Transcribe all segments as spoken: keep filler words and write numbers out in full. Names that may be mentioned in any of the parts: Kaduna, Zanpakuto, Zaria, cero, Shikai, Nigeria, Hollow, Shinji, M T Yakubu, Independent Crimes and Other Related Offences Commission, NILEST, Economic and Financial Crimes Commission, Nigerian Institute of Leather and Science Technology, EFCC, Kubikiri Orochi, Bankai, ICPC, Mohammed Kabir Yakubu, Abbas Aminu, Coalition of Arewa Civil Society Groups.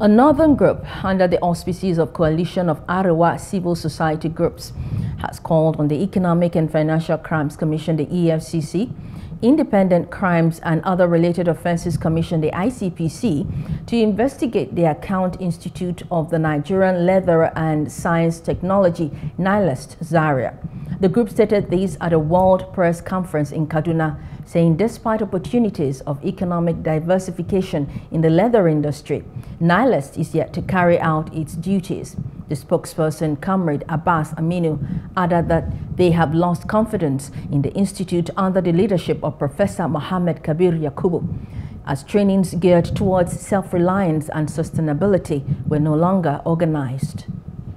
a northern group under the auspices of Coalition of Arewa Civil Society Groups has called on the Economic and Financial Crimes Commission, the E F C C, Independent Crimes and Other Related Offences Commission, the I C P C, to investigate the Account Institute of the Nigerian Leather and Science Technology, NILEST, Zaria. The group stated this at a World Press Conference in Kaduna, saying despite opportunities of economic diversification in the leather industry, NILEST is yet to carry out its duties. The spokesperson, Comrade Abbas Aminu, added that they have lost confidence in the institute under the leadership of Professor Mohammed Kabir Yakubu, as trainings geared towards self-reliance and sustainability were no longer organized.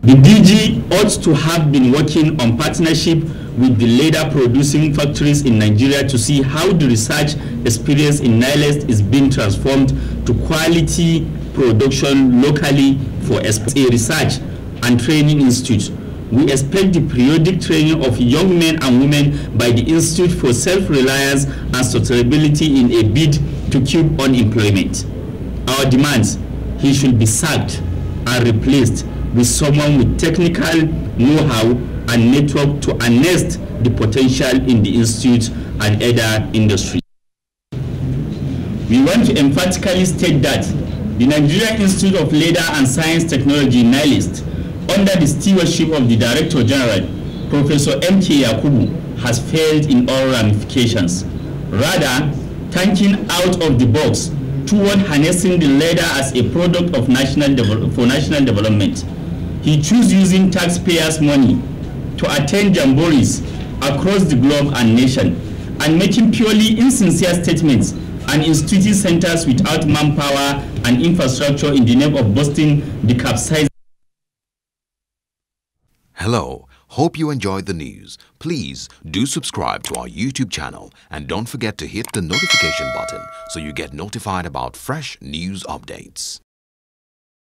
The D G ought to have been working on partnership with the leather-producing factories in Nigeria to see how the research experience in NILEST is being transformed to quality production locally for a research and training institute. We expect the periodic training of young men and women by the Institute for Self-Reliance and Sustainability in a bid to curb unemployment. Our demands: he should be sacked and replaced with someone with technical know-how and network to harness the potential in the institute and other industry. We want to emphatically state that the Nigerian Institute of Leather and Science Technology, NILEST, under the stewardship of the Director General, Professor M T Yakubu, has failed in all ramifications. Rather, thinking out of the box toward harnessing the leather as a product of national for national development, he chose using taxpayers' money to attend jamborees across the globe and nation, and making purely insincere statements and instituting centers without manpower and infrastructure in the name of boosting the capsizing. Hello, hope you enjoyed the news. Please do subscribe to our YouTube channel and don't forget to hit the notification button so you get notified about fresh news updates.